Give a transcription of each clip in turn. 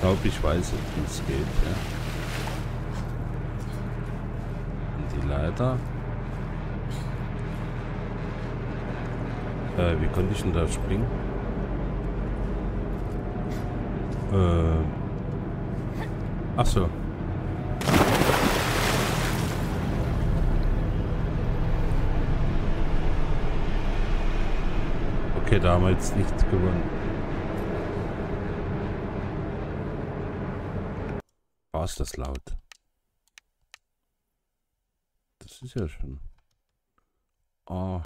Ich glaube, ich weiß jetzt, wie es geht. Ja. Und die Leiter. Wie konnte ich denn da springen? Ach so. Okay, da haben wir jetzt nichts gewonnen. Oh, ist das laut. Das ist ja schön. Oh.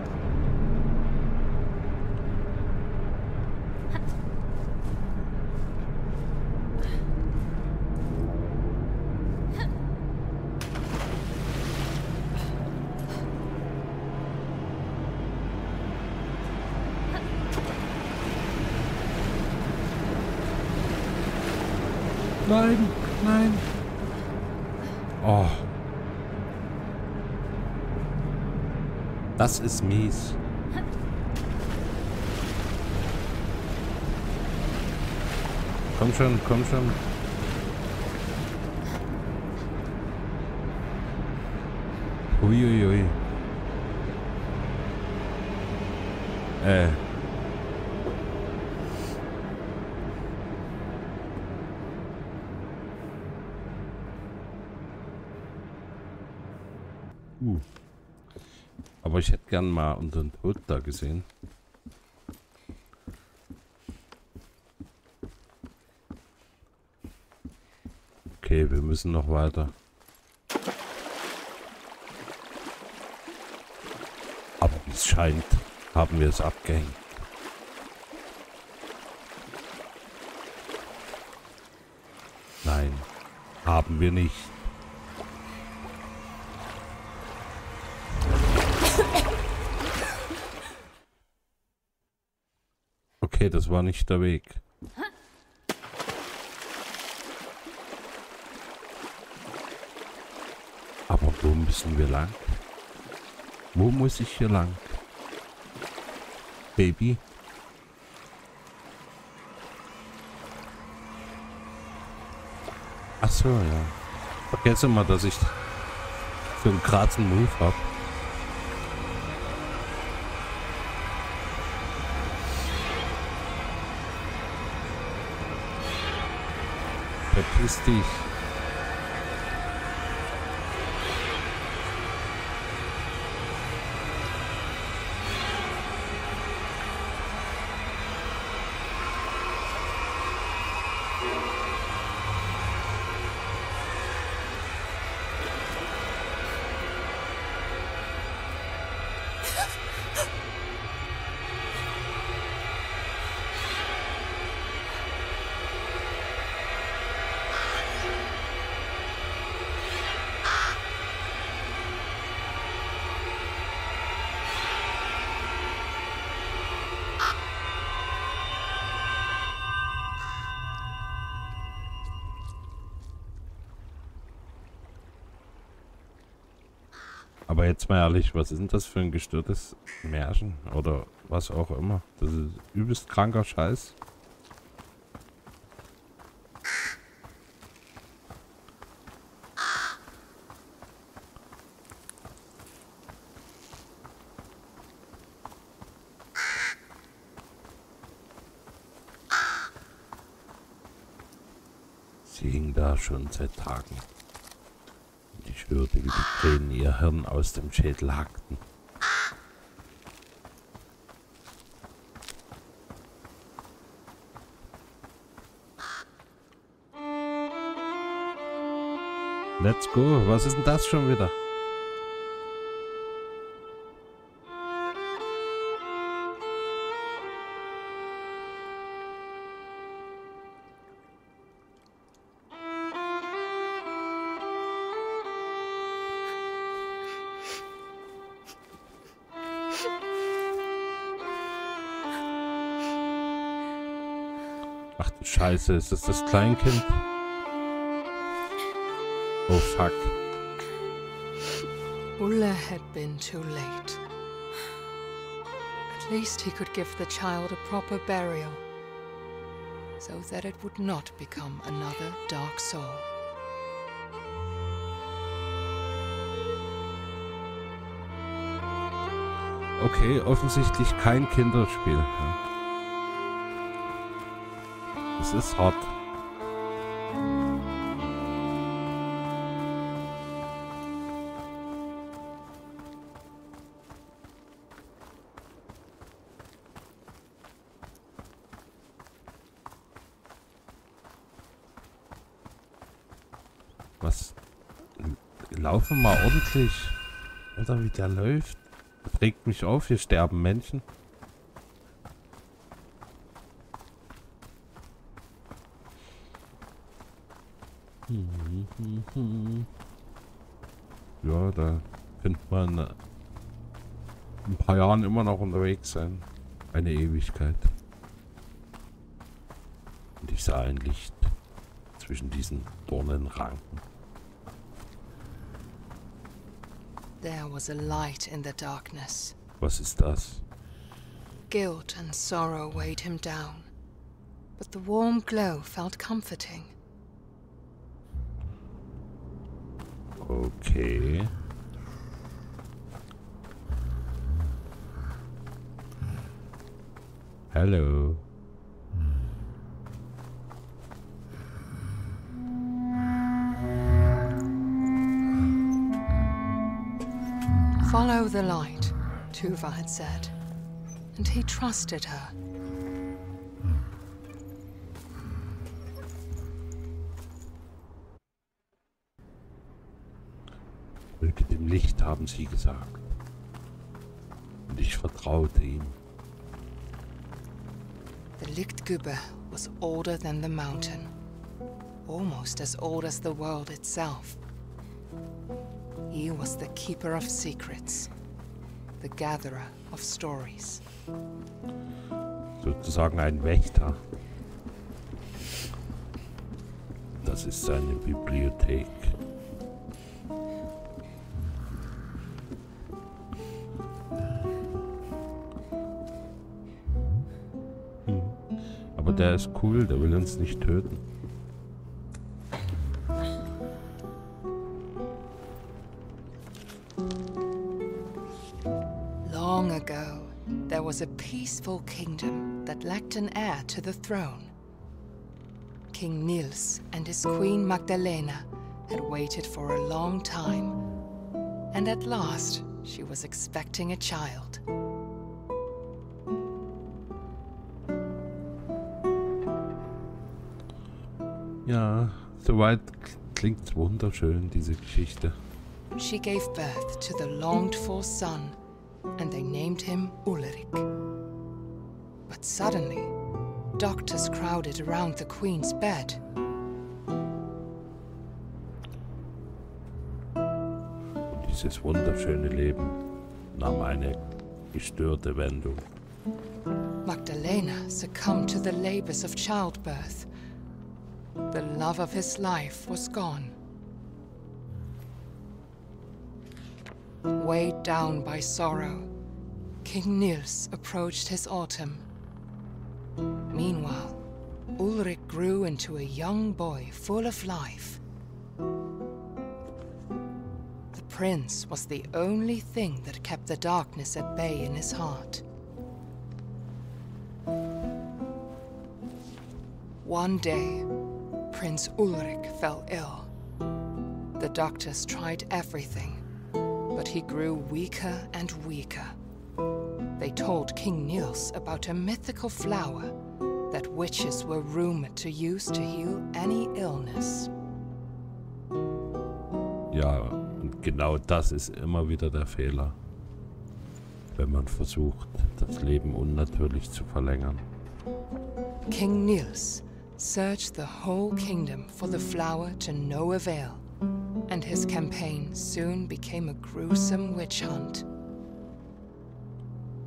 Nein, nein. Oh. Das ist mies. Komm schon, komm schon. Uiuiui. Aber ich hätte gern mal unseren Tod da gesehen. Okay, wir müssen noch weiter. Aber wie es scheint, haben wir es abgehängt. Nein, haben wir nicht. Okay, das war nicht der Weg. Aber wo müssen wir lang? Wo muss ich hier lang? Baby? Ach so, ja. Vergesse mal, dass ich so einen krassen Move habe. Verpiss dich. Aber jetzt mal ehrlich, was ist denn das für ein gestörtes Märchen? Oder was auch immer. Das ist übelst kranker Scheiß. Sie hing da schon seit Tagen. Ich hörte, wie die Tränen ihr Hirn aus dem Schädel hackten. Let's go. Was ist denn das schon wieder? Ach du Scheiße, ist das das Kleinkind? Oh fuck. Ulla had been too late. At least he could give the child a proper burial. so that it would not become another dark soul. Okay, offensichtlich kein Kinderspiel. Das ist hart. Was? Laufen mal ordentlich. Alter, wie der läuft. Das regt mich auf, hier sterben Menschen. Ja, da könnte man in ein paar Jahren immer noch unterwegs sein. Eine Ewigkeit. Und ich sah ein Licht zwischen diesen Dornenranken. There was a light in the darkness. Was ist das? Guilt and sorrow weighed him down, but the warm glow felt comforting. Okay. Hallo. Follow the light, Tuva had said, and he trusted her. Folge dem Licht, haben sie gesagt. Und ich vertraute ihm. The Lichtgübe was older than the mountain, almost as old as the world itself. He was the keeper of secrets, the gatherer of stories. Sozusagen ein Wächter. Das ist seine Bibliothek. Aber der ist cool, der will uns nicht töten. Long ago, there was a peaceful kingdom that lacked an heir to the throne. King Nils and his queen Magdalena had waited for a long time, and at last she was expecting a child. Ja, soweit klingt's wunderschön, diese Geschichte. She gave birth to the longed-for son, and they named him Ulrich. But suddenly, doctors crowded around the queen's bed. Und dieses wunderschöne Leben nahm eine gestörte Wendung. Magdalena succumbed to the labors of childbirth. The love of his life was gone. Weighed down by sorrow, King Nils approached his autumn. Meanwhile, Ulrich grew into a young boy full of life. The prince was the only thing that kept the darkness at bay in his heart. One day, Prince Ulrich fell ill. The doctors tried everything, but he grew weaker and weaker. They told King Nils about a mythical flower that witches were rumored to use to heal any illness. Ja, und genau das ist immer wieder der Fehler, wenn man versucht, das Leben unnatürlich zu verlängern. King Nils searched the whole kingdom for the flower to no avail, and his campaign soon became a gruesome witch hunt.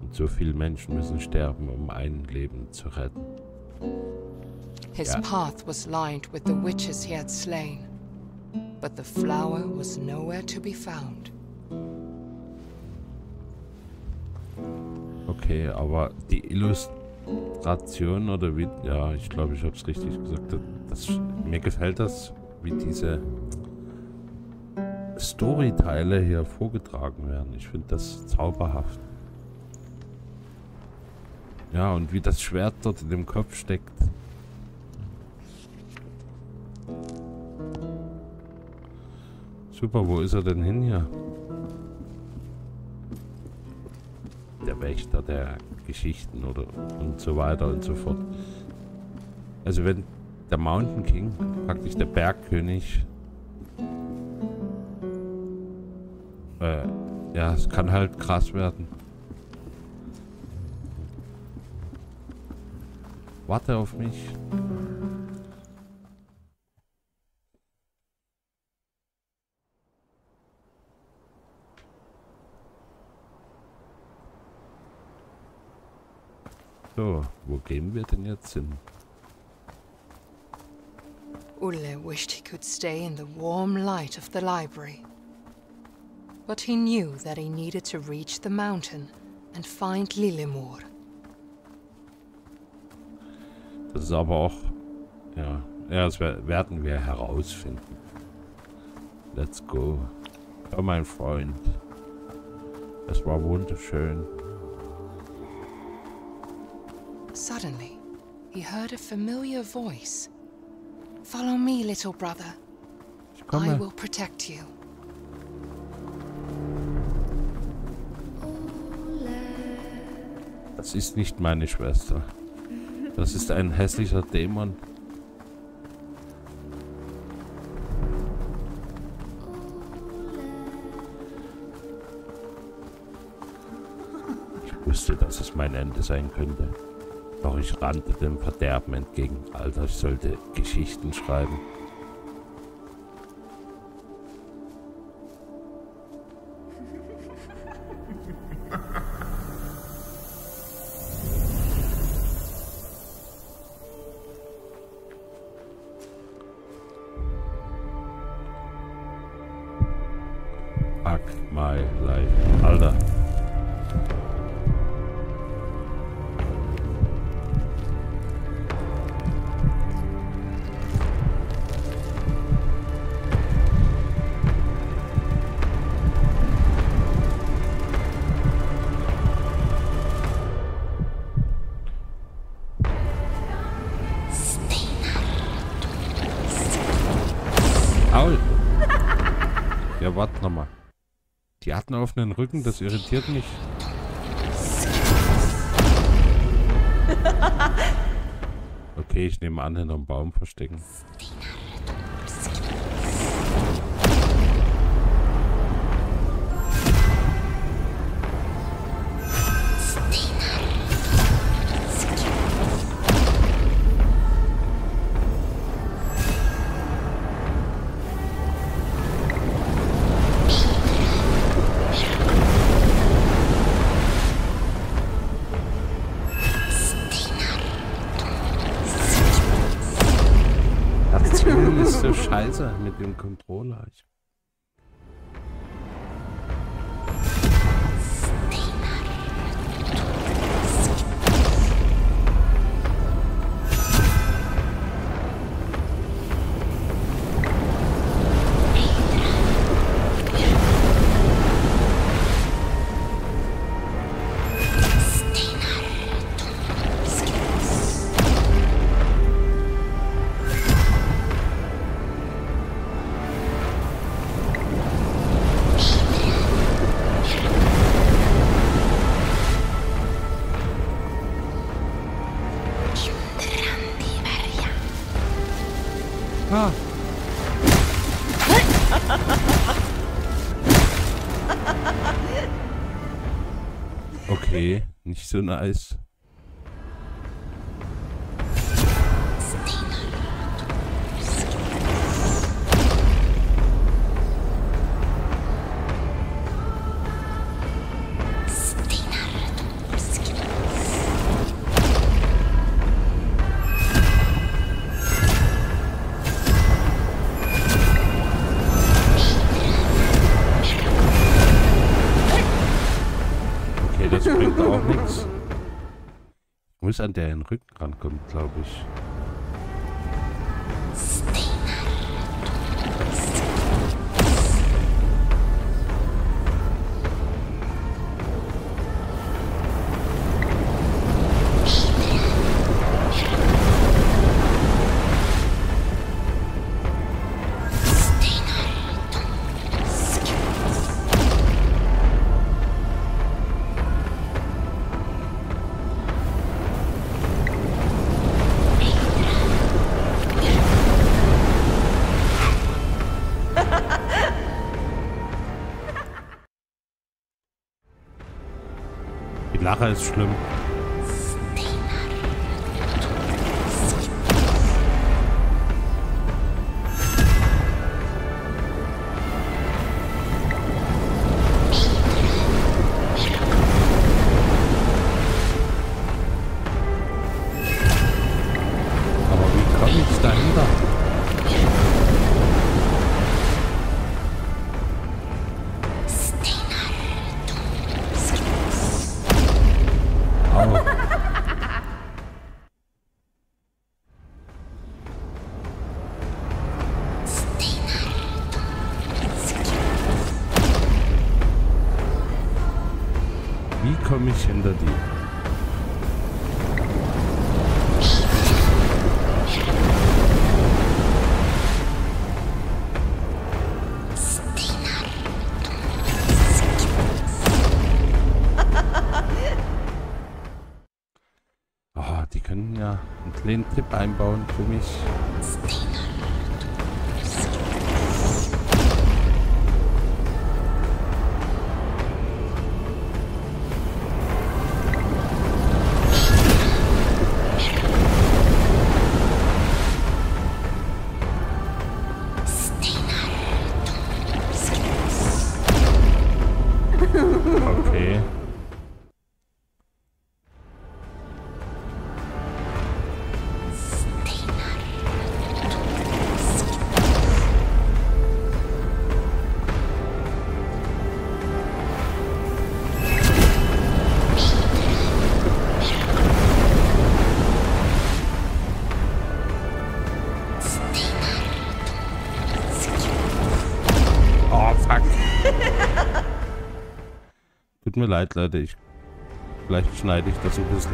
Und so viele Menschen müssen sterben, ein Leben zu retten. His path was lined with the witches he had slain, but the flower was nowhere to be found. Okay, aber die Illustration Ration oder wie... Ja, ich glaube, ich habe es richtig gesagt. Mir gefällt das, wie diese Storyteile hier vorgetragen werden. Ich finde das zauberhaft. Ja, und wie das Schwert dort in dem Kopf steckt. Super, wo ist er denn hin hier? Der Wächter der Geschichten oder und so weiter und so fort. Also wenn der Mountain King, praktisch der Bergkönig, ja, es kann halt krass werden. Warte auf mich. So, wo gehen wir denn jetzt hin? Olle wished he could stay in the warm light of the library. But he knew that he needed to reach the mountain and find Lilimore. Das ist aber auch... Ja, das werden wir herausfinden. Let's go. Oh mein Freund. Es war wunderschön. Suddenly, he heard a familiar voice. Follow me, little brother. I will protect you. Das ist nicht meine Schwester. Das ist ein hässlicher Dämon. Ich wusste, dass es mein Ende sein könnte. Doch ich rannte dem Verderben entgegen. Alter, ich sollte Geschichten schreiben. Fuck my life. Alter. Ja, warte nochmal. Die hatten einen offenen Rücken, das irritiert mich. Okay, ich nehme an, hinterm Baum verstecken. Scheiße mit dem Controller. Ah. Okay, nicht so nice. Das bringt auch nichts. bis an den Rücken rankommt, glaube ich. Lache ist schlimm. Mich hinter dir. Oh, die können ja einen kleinen Tipp einbauen für mich. Mir leid, Leute. Vielleicht schneide ich das ein bisschen.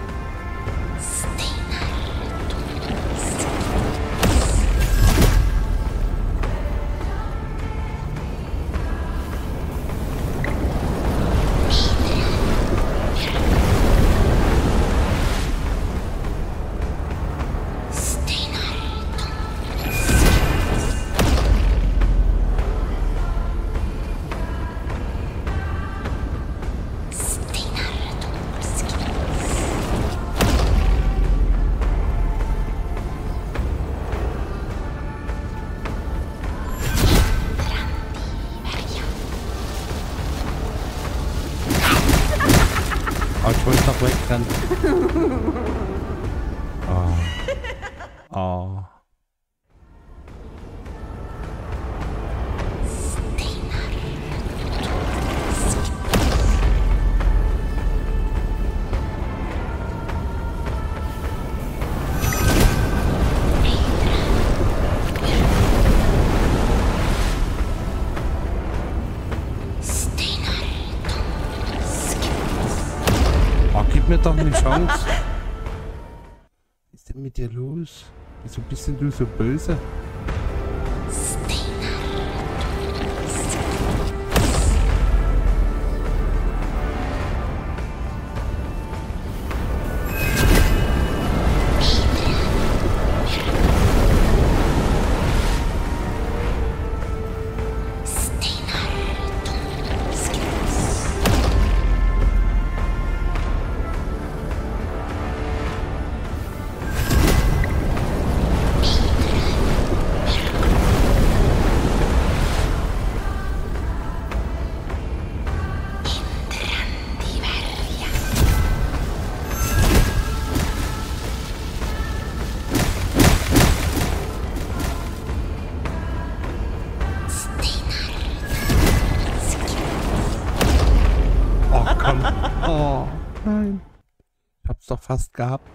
Oh. Oh. Doch eine Chance. Was ist denn mit dir los? Wieso bist denn du so böse? Fast gehabt.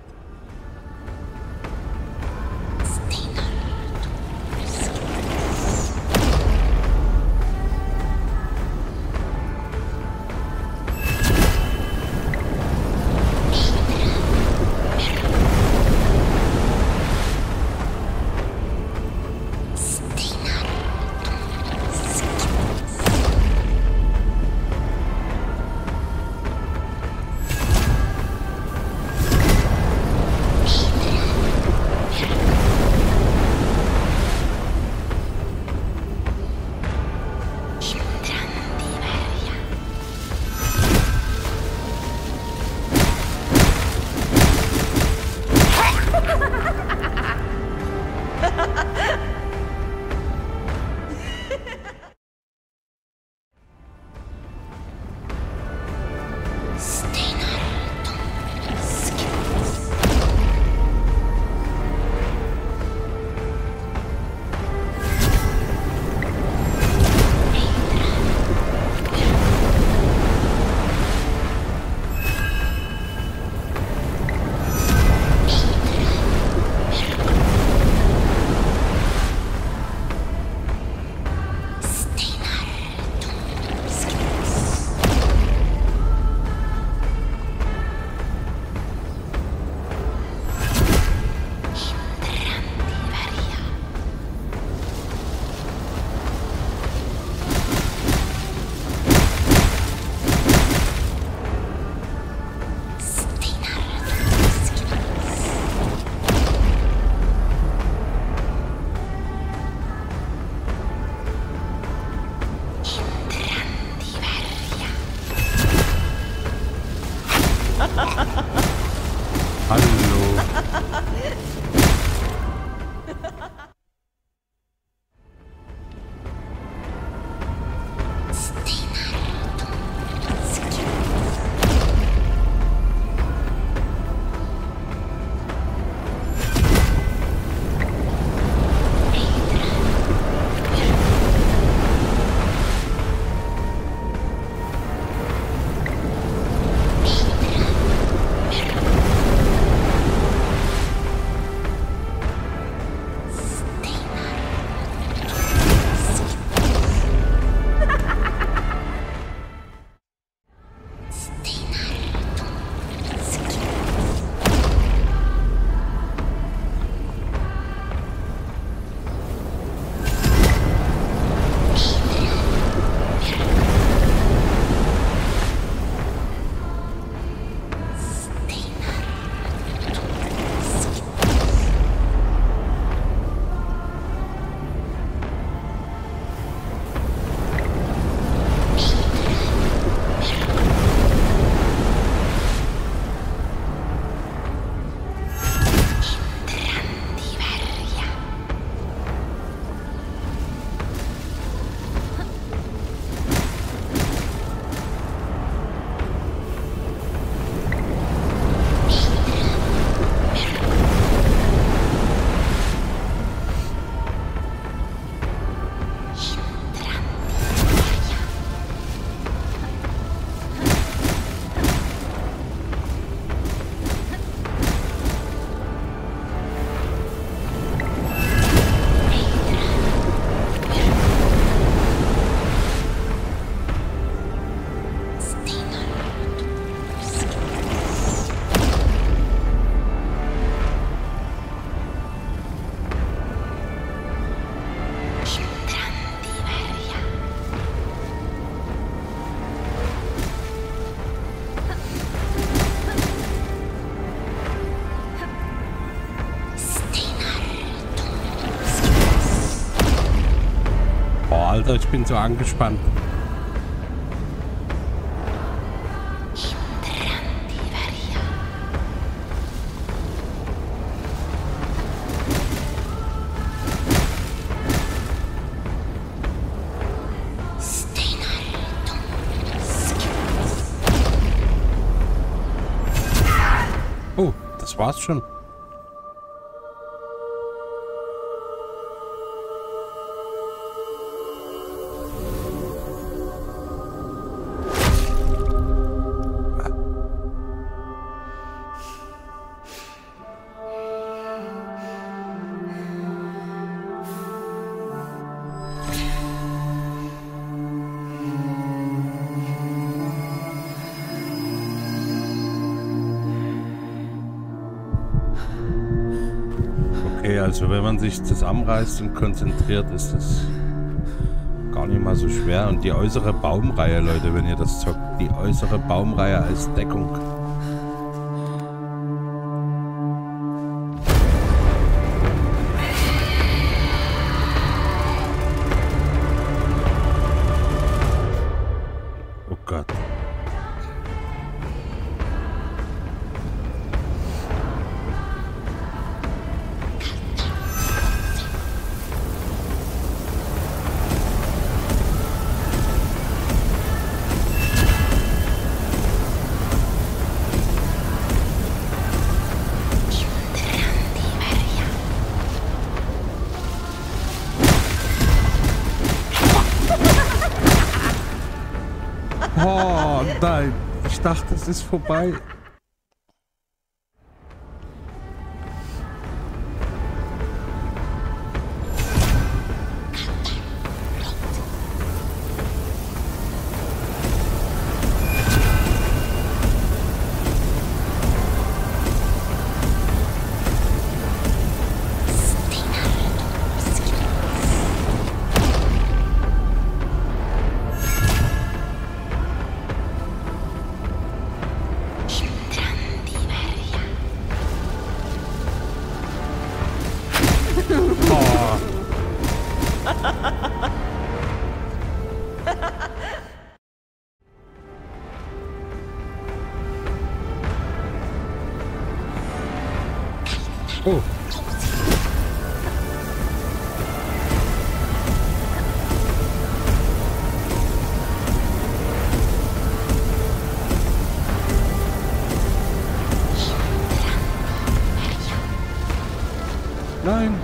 Alter, ich bin so angespannt. Oh, das war's schon. Also wenn man sich zusammenreißt und konzentriert, ist es gar nicht mal so schwer. Und die äußere Baumreihe, Leute, wenn ihr das zockt, die äußere Baumreihe als Deckung. Oh nein, ich dachte, es ist vorbei. Oh. Nein.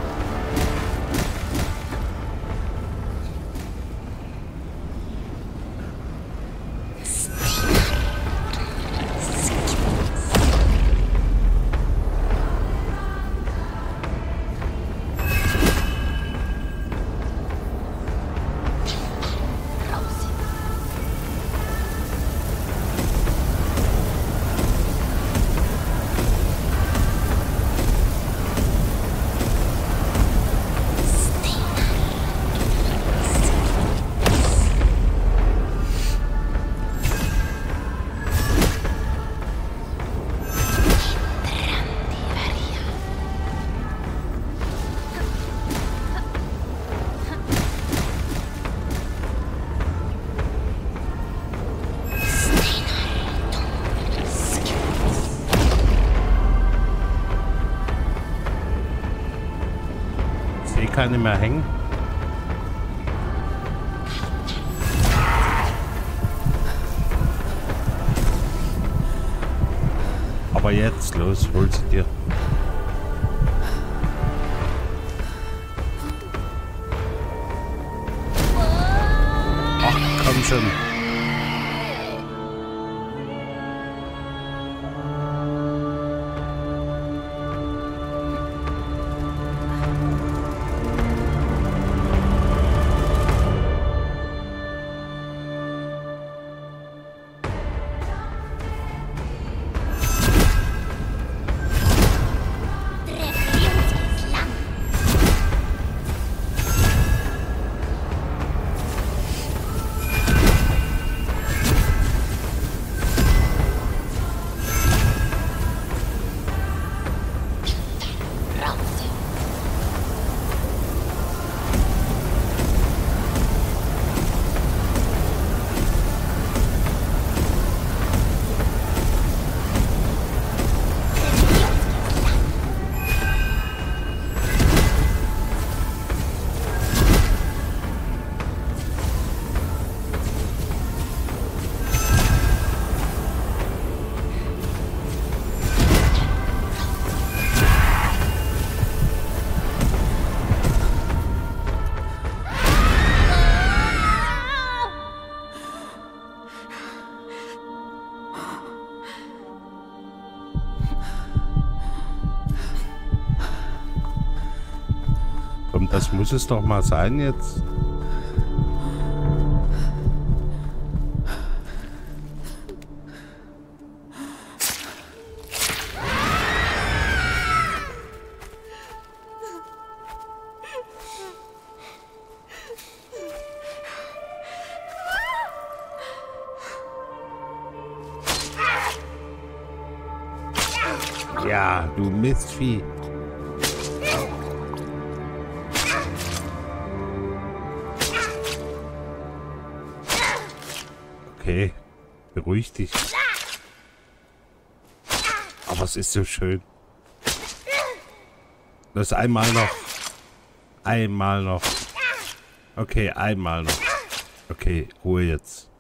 Keine mehr hängen. Aber jetzt los, hol sie dir. Ach, komm schon. Das muss es doch mal sein jetzt. Ja, du Mistvieh. Okay, beruhig dich. Aber es ist so schön. Das einmal noch. Einmal noch. Okay, einmal noch. Okay, Ruhe jetzt.